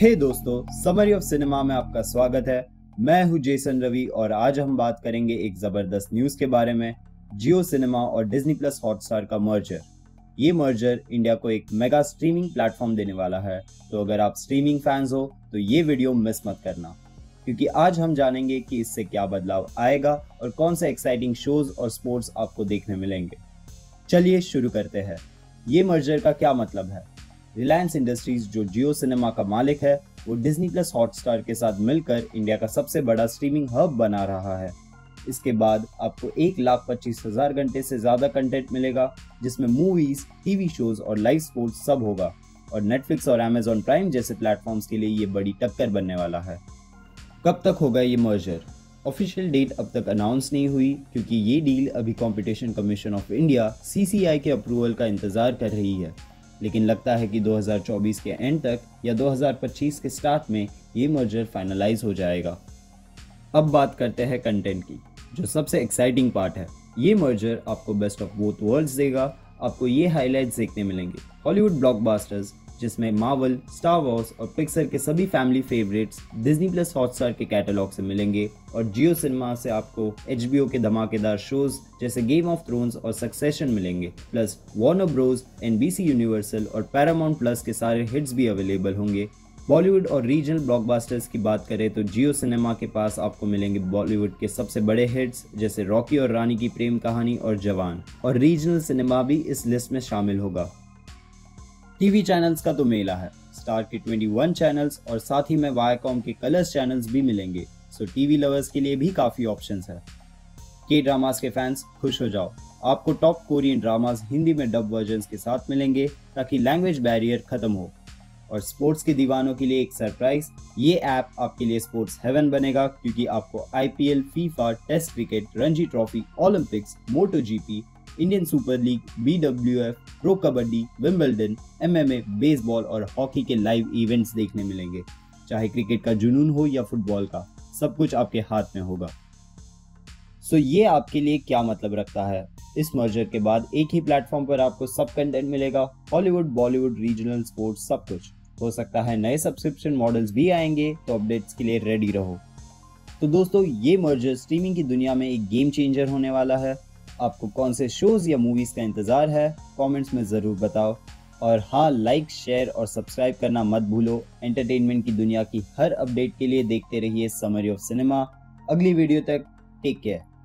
हे दोस्तों, summary of cinema में आपका स्वागत है। मैं हूं जेसन रवि और आज हम बात करेंगे एक जबरदस्त न्यूज के बारे में। जियो सिनेमा और डिज्नी प्लस हॉटस्टार का मर्जर। ये मर्जर इंडिया को एक मेगा स्ट्रीमिंग प्लेटफॉर्म देने वाला है, तो अगर आप स्ट्रीमिंग फैंस हो तो ये वीडियो मिस मत करना, क्योंकि आज हम जानेंगे कि इससे क्या बदलाव आएगा और कौन से एक्साइटिंग शोज और स्पोर्ट्स आपको देखने मिलेंगे। चलिए शुरू करते हैं। ये मर्जर का क्या मतलब है? रिलायंस इंडस्ट्रीज जो जियो सिनेमा का मालिक है, वो डिज्नी प्लस हॉटस्टार के साथ मिलकर इंडिया का सबसे बड़ा स्ट्रीमिंग हब बना रहा है। इसके बाद आपको 1,25,000 घंटे से ज़्यादा कंटेंट मिलेगा, जिसमें मूवीज, टीवी शोज और लाइव स्पोर्ट्स सब होगा। और नेटफ्लिक्स और अमेजॉन प्राइम जैसे प्लेटफॉर्म्स के लिए ये बड़ी टक्कर बनने वाला है। कब तक होगा ये मर्जर? ऑफिशियल डेट अब तक अनाउंस नहीं हुई, क्योंकि ये डील अभी Competition Commission of India (CCI) के अप्रूवल का इंतजार कर रही है। लेकिन लगता है कि 2024 के एंड तक या 2025 के स्टार्ट में ये मर्जर फाइनलाइज हो जाएगा। अब बात करते हैं कंटेंट की, जो सबसे एक्साइटिंग पार्ट है। ये मर्जर आपको बेस्ट ऑफ बोथ वर्ल्ड्स देगा। आपको ये हाईलाइट्स देखने मिलेंगे: हॉलीवुड ब्लॉकबस्टर्स, जिसमें मार्वल, स्टार वॉर्स और पिक्सर के सभी family favourites Disney Plus Hotstar के कैटलॉग से मिलेंगे। और जियो सिनेमा से आपको HBO के धमाकेदार शोज जैसे गेम ऑफ थ्रोन्स और सक्सेशन मिलेंगे। Plus Warner Bros, NBC Universal और पैरामाउंट प्लस के सारे हिट्स भी अवेलेबल होंगे। बॉलीवुड और रीजनल ब्लॉकबस्टर्स की बात करें तो जियो सिनेमा के पास आपको मिलेंगे बॉलीवुड के सबसे बड़े हिट्स जैसे रॉकी और रानी की प्रेम कहानी और जवान। और रीजनल सिनेमा भी इस लिस्ट में शामिल होगा। टीवी चैनल्स का तो मेला है। स्टार के 21 चैनल्स और साथ ही में वायाकॉम के कलर्स चैनल्स भी मिलेंगे, सो टीवी लवर्स के लिए भी काफ़ी ऑप्शंस है। K-ड्रामास के फैंस खुश हो जाओ, आपको टॉप कोरियन ड्रामास हिंदी में डब वर्जन्स के साथ मिलेंगे ताकि लैंग्वेज बैरियर खत्म हो। और स्पोर्ट्स के दीवानों के लिए एक सरप्राइज, ये ऐप आपके लिए स्पोर्ट्स हेवन बनेगा, क्योंकि आपको IPL, FIFA, test cricket, Ranji trophy, Olympics, MotoGP, Indian Super League, BWF, pro kabaddi, Wimbledon, MMA, baseball और हॉकी के लाइव इवेंट्स देखने मिलेंगे। चाहे क्रिकेट का जुनून हो या फुटबॉल का, सब कुछ आपके हाथ में होगा। सो ये आपके लिए क्या मतलब रखता है? इस मर्जर के बाद एक ही प्लेटफॉर्म पर आपको सब कंटेंट मिलेगा, हॉलीवुड, बॉलीवुड, रीजनल, स्पोर्ट्स, सब कुछ। हो सकता है नए सब्सक्रिप्शन मॉडल्स भी आएंगे, तो अपडेट्स के लिए रेडी रहो। तो दोस्तों, ये मर्जर स्ट्रीमिंग की दुनिया में एक गेम चेंजर होने वाला है। आपको कौन से शोज या मूवीज का इंतजार है? कमेंट्स में ज़रूर बताओ। और हाँ, लाइक, शेयर और सब्सक्राइब करना मत भूलो। एंटरटेनमेंट की दुनिया की हर अपडेट के लिए देखते रहिए समरी ऑफ सिनेमा। अगली वीडियो तक टेक केयर।